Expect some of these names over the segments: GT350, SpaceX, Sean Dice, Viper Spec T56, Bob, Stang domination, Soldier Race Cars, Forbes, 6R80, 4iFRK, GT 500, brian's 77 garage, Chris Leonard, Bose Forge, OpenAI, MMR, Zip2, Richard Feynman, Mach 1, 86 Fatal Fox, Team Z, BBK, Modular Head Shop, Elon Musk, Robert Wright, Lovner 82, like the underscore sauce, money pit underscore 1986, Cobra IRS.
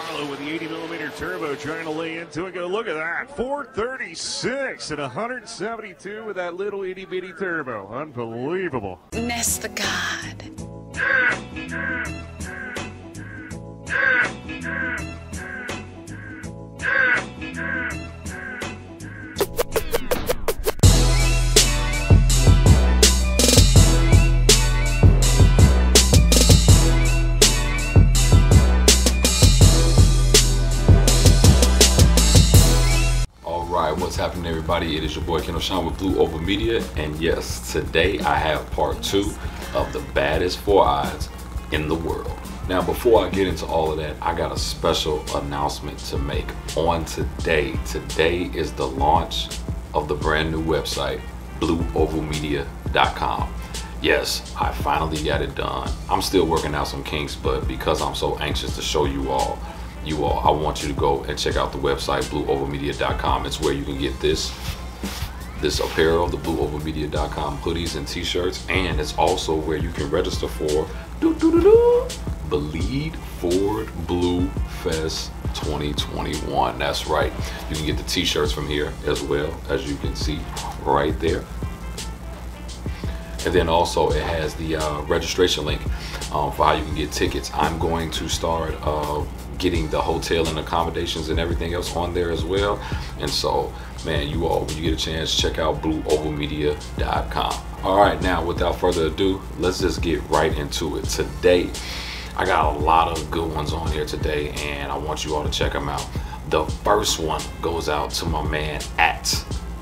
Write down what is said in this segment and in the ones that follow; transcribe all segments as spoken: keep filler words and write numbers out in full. Farlow with the eighty millimeter turbo trying to lay into it. Go look at that, four thirty-six and one seventy-two with that little itty bitty turbo. Unbelievable. Mess the God. What's happening, everybody? It is your boy Ken O'Shawn with Blue Oval Media, and yes, today I have part two of the baddest four eyes in the world. Now, before I get into all of that, I got a special announcement to make on today. Today is the launch of the brand new website, blue oval media dot com. Yes, I finally got it done. I'm still working out some kinks, but because I'm so anxious to show you all you all, I want you to go and check out the website, blue oval media dot com. It's where you can get this, this apparel, the blue oval media dot com hoodies and t-shirts, and it's also where you can register for doo -doo -doo -doo, Bleed Ford Blue Fest twenty twenty-one. That's right. You can get the t-shirts from here as well, as you can see right there. And then also it has the uh, registration link um, for how you can get tickets. I'm going to start uh, getting the hotel and accommodations and everything else on there as well. And so, man, you all, when you get a chance, check out blue oval media dot com. All right, now without further ado, let's just get right into it. Today, I got a lot of good ones on here today, and I want you all to check them out. The first one goes out to my man at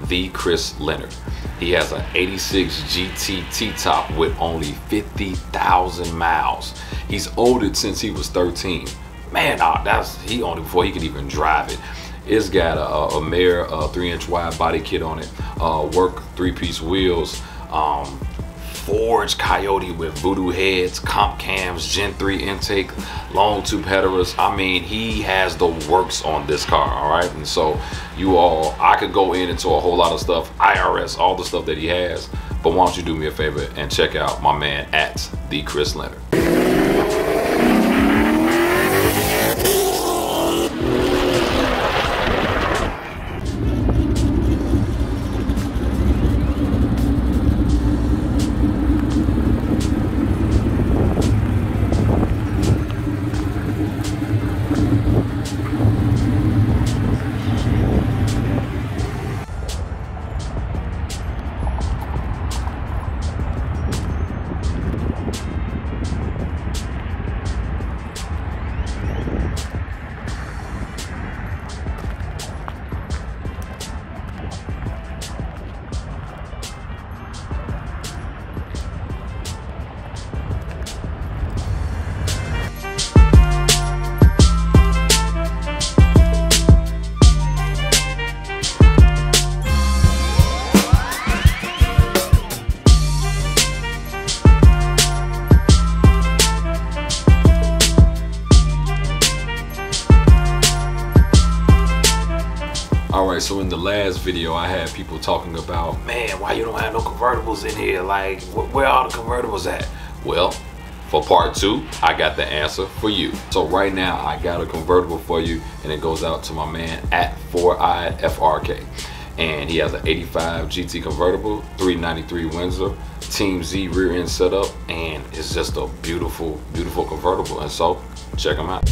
the Chris Leonard. He has an eighty-six G T T-top with only fifty thousand miles. He's owned it since he was thirteen. Man, oh, that's he owned it before he could even drive it. It's got a, a Mare a three inch wide body kit on it, uh, work three piece wheels, um, Forge Coyote with voodoo heads, comp cams, gen three intake, long tube headers. I mean, he has the works on this car, all right? And so you all, I could go in into a whole lot of stuff, I R S, all the stuff that he has, but why don't you do me a favor and check out my man at the Chris Leonard. So in the last video, I had people talking about, man, why you don't have no convertibles in here? Like, wh where are the convertibles at? Well, for part two, I got the answer for you. So right now, I got a convertible for you, and it goes out to my man at four i F R K. And he has an eighty-five G T convertible, three ninety-three Windsor, Team Z rear end setup, and it's just a beautiful, beautiful convertible. And so check him out.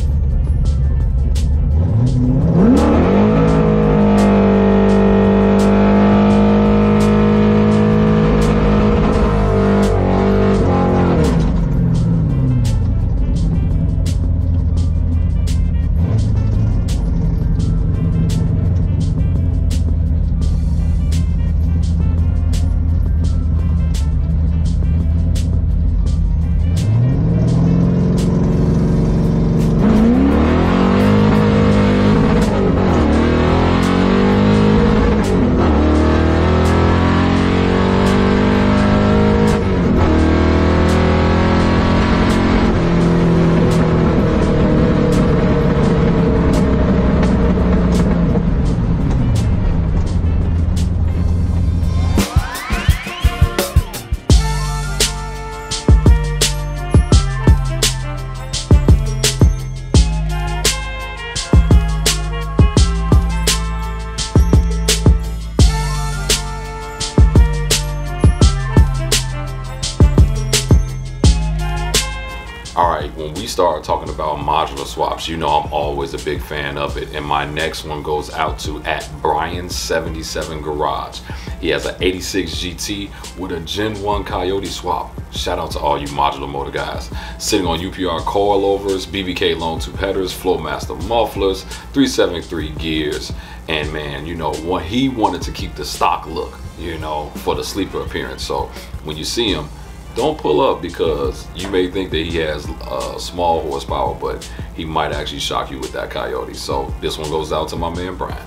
when we start talking about modular swaps, you know I'm always a big fan of it. And my next one goes out to at Brian's seventy-seven Garage. He has an eighty-six G T with a Gen one Coyote swap. Shout out to all you modular motor guys. Sitting on U P R coilovers, B B K Lone Two Headers, Flowmaster mufflers, three seventy-three gears. And man, you know, what he wanted to keep the stock look, you know, for the sleeper appearance. So when you see him, don't pull up, because you may think that he has uh, small horsepower, but he might actually shock you with that Coyote. So this one goes out to my man, Brian.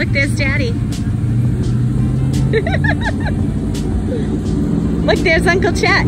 Look, there's Daddy. Look, there's Uncle Chat.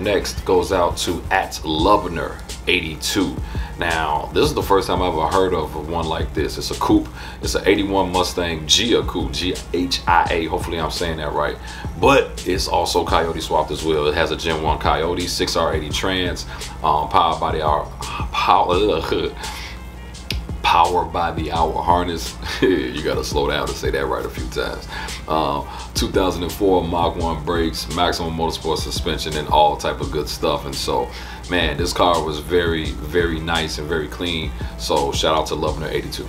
Next goes out to at Lovner eighty-two. Now this is the first time I ever heard of one like this. It's a coupe. It's an eighty-one Mustang Gia Coupe, G H I A. Hopefully I'm saying that right. But it's also Coyote swapped as well. It has a Gen one Coyote, six R eighty trans, um, powered by the hour, power, powered by the hour harness. You gotta slow down to say that right a few times. Um, two thousand four Mach one brakes, Maximum Motorsport suspension, and all type of good stuff. And so, man, this car was very, very nice and very clean. So shout out to Lovner eighty-two.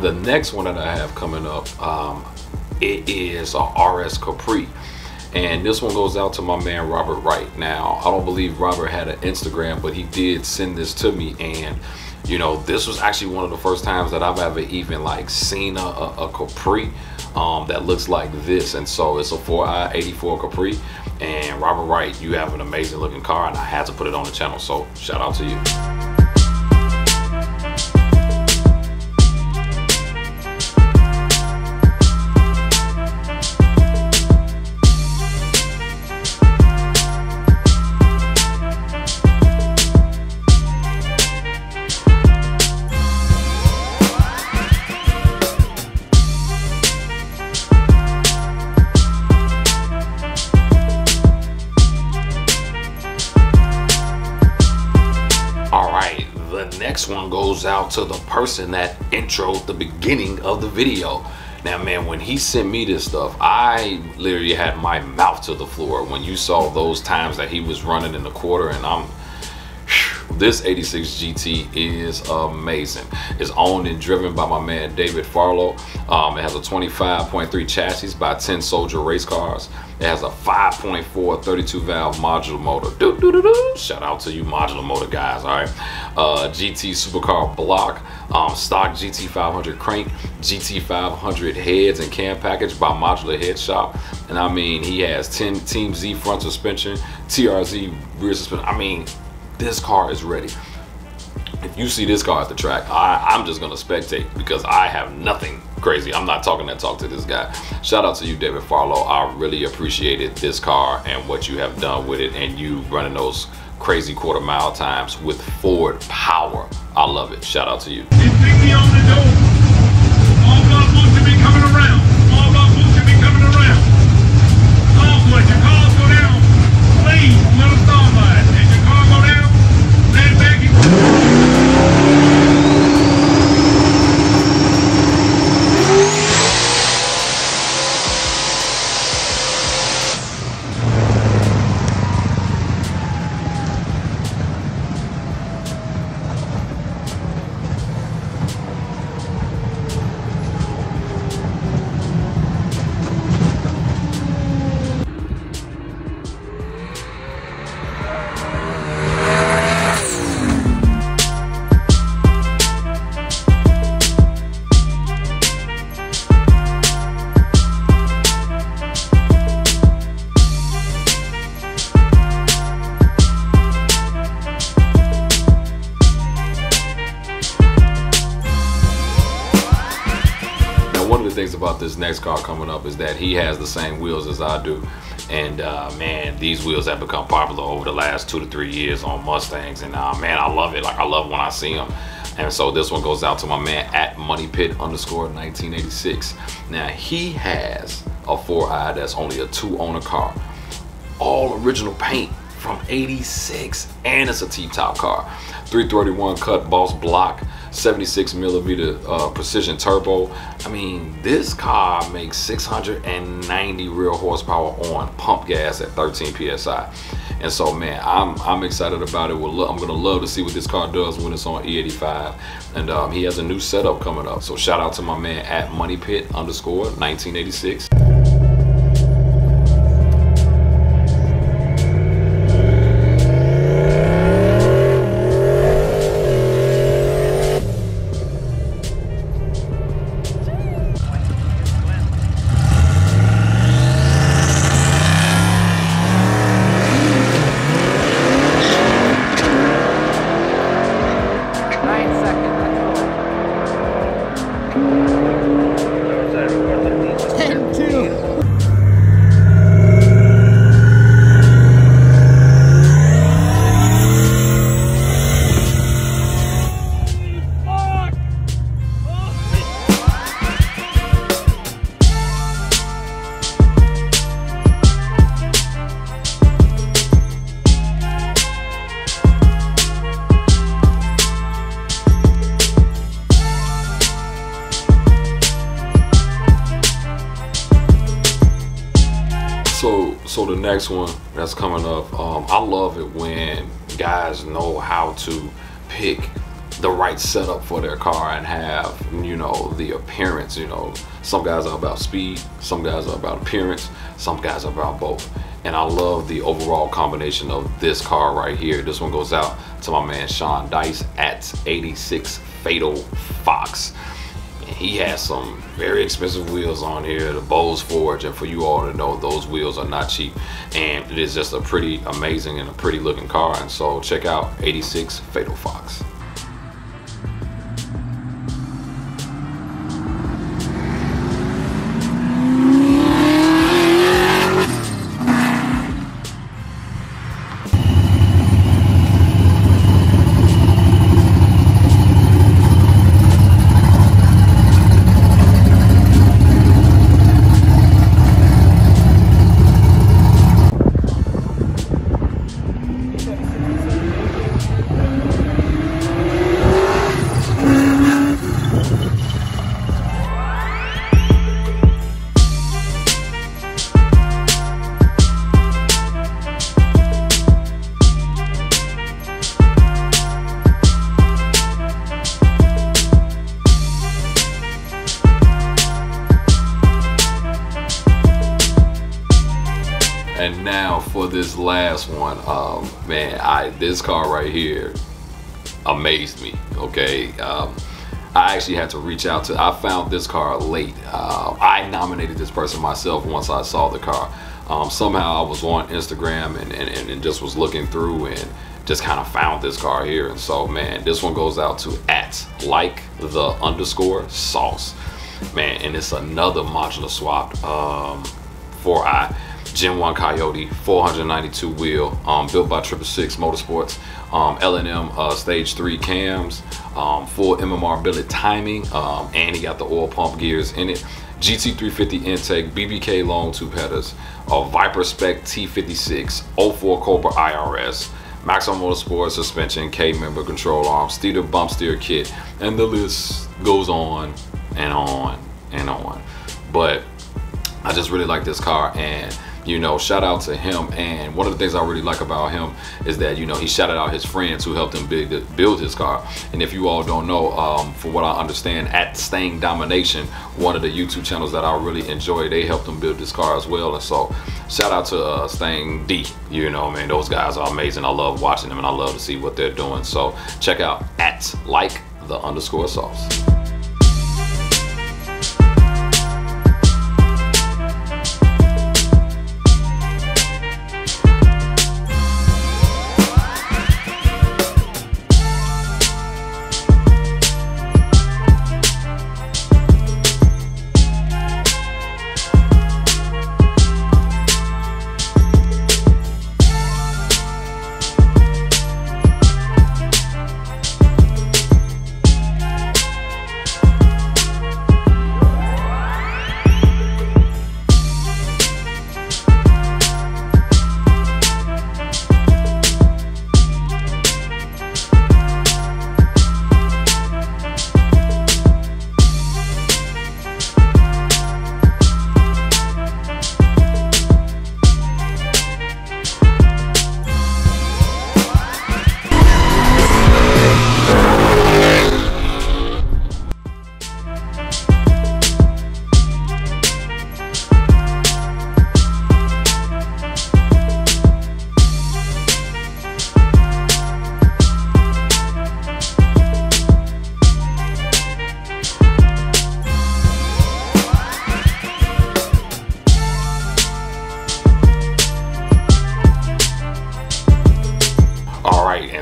The next one that I have coming up, um, it is a R S Capri, and this one goes out to my man Robert Wright. Now, I don't believe Robert had an Instagram, but he did send this to me, and you know, this was actually one of the first times that I've ever even like seen a, a, a Capri um, that looks like this. And so it's a four i eighty-four Capri, and Robert Wright, you have an amazing looking car, and I had to put it on the channel, so shout out to you. One goes out to the person that introed the beginning of the video. Now man, when he sent me this stuff, I literally had my mouth to the floor when you saw those times that he was running in the quarter. And I'm this eighty-six G T is amazing. It's owned and driven by my man David Farlow. Um, it has a twenty-five point three chassis by ten Soldier Race Cars. It has a five point four thirty-two valve modular motor. Doo, doo, doo, doo. Shout out to you modular motor guys, all right? Uh, G T supercar block, um, stock G T five hundred crank, G T five hundred heads and cam package by Modular Head Shop. And I mean, he has ten Team Z front suspension, T R Z rear suspension. I mean, this car is ready. If you see this car at the track, I, I'm just gonna spectate, because I have nothing crazy. I'm not talking that talk to this guy. Shout out to you, David Farlow. I really appreciated this car and what you have done with it, and you running those crazy quarter mile times with Ford power. I love it. Shout out to you. About this next car coming up is that he has the same wheels as I do, and uh man, these wheels have become popular over the last two to three years on Mustangs, and uh man, I love it. Like, I love when I see them. And so this one goes out to my man at money pit underscore nineteen eighty-six. Now, he has a four i that's only a two owner car, all original paint from eighty-six, and it's a T-top car. three thirty-one cut boss block, seventy-six millimeter uh, precision turbo. I mean, this car makes six hundred ninety real horsepower on pump gas at thirteen P S I. And so, man, I'm I'm excited about it. We'll I'm gonna love to see what this car does when it's on E eighty-five. And um, he has a new setup coming up. So shout out to my man at money pit underscore nineteen eighty-six. So the next one that's coming up, um, I love it when guys know how to pick the right setup for their car and have, you know, the appearance. You know, some guys are about speed, some guys are about appearance, some guys are about both. And I love the overall combination of this car right here. This one goes out to my man Sean Dice at eighty-six Fatal Fox. He has some very expensive wheels on here, the Bose Forge, and for you all to know, those wheels are not cheap. And it is just a pretty amazing and a pretty looking car. And so check out eighty-six Fatal Fox. And now for this last one, um, man, I this car right here amazed me, okay? Um, I actually had to reach out to, I found this car late. Uh, I nominated this person myself once I saw the car. Um, somehow I was on Instagram and, and, and just was looking through and just kind of found this car here. And so, man, this one goes out to at like the underscore sauce. Man, and it's another modular swapped um, four i. Gen one Coyote, four ninety-two wheel, um, built by Triple Six Motorsports, um, L and M uh, stage three cams, um, full M M R billet timing, um, and he got the oil pump gears in it. G T three fifty intake, B B K long two headers, uh, Viper Spec T fifty-six, oh four Cobra I R S, Maximum Motorsport suspension, K member control arm, steer bump steer kit, and the list goes on and on and on. But I just really like this car, and you know, shout out to him. And one of the things I really like about him is that, you know, he shouted out his friends who helped him build, build his car. And if you all don't know, um, from what I understand, at Stang Domination, one of the YouTube channels that I really enjoy, they helped him build this car as well. And so shout out to uh, Stang D. You know, I mean, those guys are amazing. I love watching them and I love to see what they're doing. So check out at like the underscore sauce.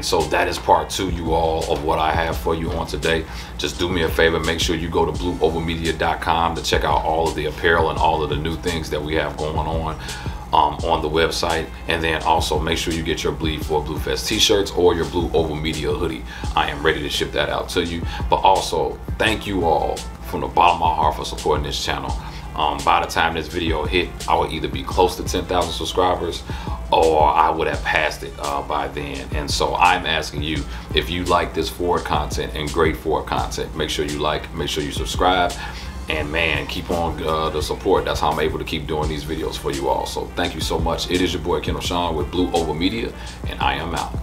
So that is part two, you all, of what I have for you on today. Just do me a favor, make sure you go to blue oval media dot com to check out all of the apparel and all of the new things that we have going on um, on the website. And then also make sure you get your Bleed Ford Blue Fest t-shirts or your Blue Oval Media hoodie. I am ready to ship that out to you. But also, thank you all from the bottom of my heart for supporting this channel. Um, by the time this video hit, I will either be close to ten thousand subscribers or I would have passed it uh, by then. And so I'm asking you, if you like this Ford content and great Ford content, make sure you like, make sure you subscribe, and man, keep on uh, the support. That's how I'm able to keep doing these videos for you all. So thank you so much. It is your boy Ken O'Shawn with Blue Oval Media, and I am out.